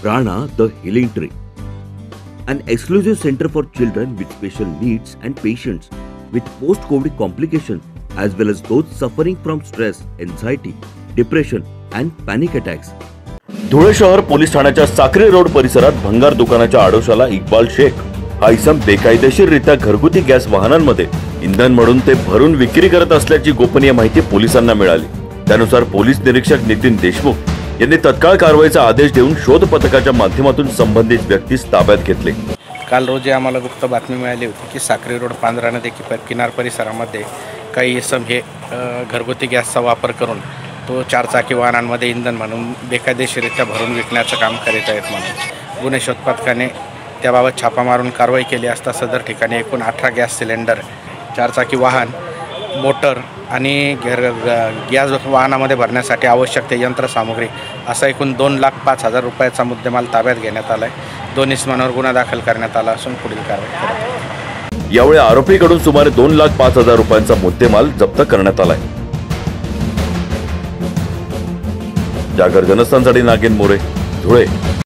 Prana The Healing Tree, an exclusive center for children with special needs and patients with post-COVID complications as well as those suffering from stress, anxiety, depression and panic attacks. Dhule शहर police ठाण्याच्या Sakhare road परिसरात भंगार दुकानाच्या आडोशाला इक्बाल शेख हा इसम बेकायदेशीररित्या घरगुती gas वाहनांमध्ये इंधन म्हणून ते भरून विक्री करत असल्याची गोपनीय माहिती पोलिसांना मिळाली। त्यानुसार पोलीस निरीक्षक नितीन देशमुख यांनी तत्काळ कारवाईचा आदेश देऊन शोध पथकाच्या माध्यमातून संबंधित व्यक्तीस ताब्यात घेतले। काल रोजी आम्हाला गुप्त बातमी मिळाली होती की साखरे रोड पांढरा नदी किनार परिसरामध्ये काही इसम हे घरगुती गॅसचा वापर करून तो चारचाकी वाहनांमध्ये इंधन म्हणून बेकायदेशीररित्या भरून विकण्याचं काम करीत आहेत। म्हणून गुन्हे शोध पथकाने त्याबाबत छापा मारून कारवाई केली असता सदर ठिकाणी एकूण 18 गॅस सिलेंडर, चारचाकी वाहन, मोटर आणि गॅस वाहनामध्ये भरण्यासाठी आवश्यक ते यंत्रसामुग्री असा एकूण 2,05,000 रुपयाचा मुद्देमाल ताब्यात घेण्यात आला आहे। दोन इसमांवर गुन्हा दाखल करण्यात आला असून पुढील कारवाई करण्यात आली। यावेळी आरोपीकडून सुमारे 2,05,000 रुपयांचा मुद्देमाल जप्त करण्यात आला आहे। जागर जनस्थानसाठी नागेन मोरे, धुळे।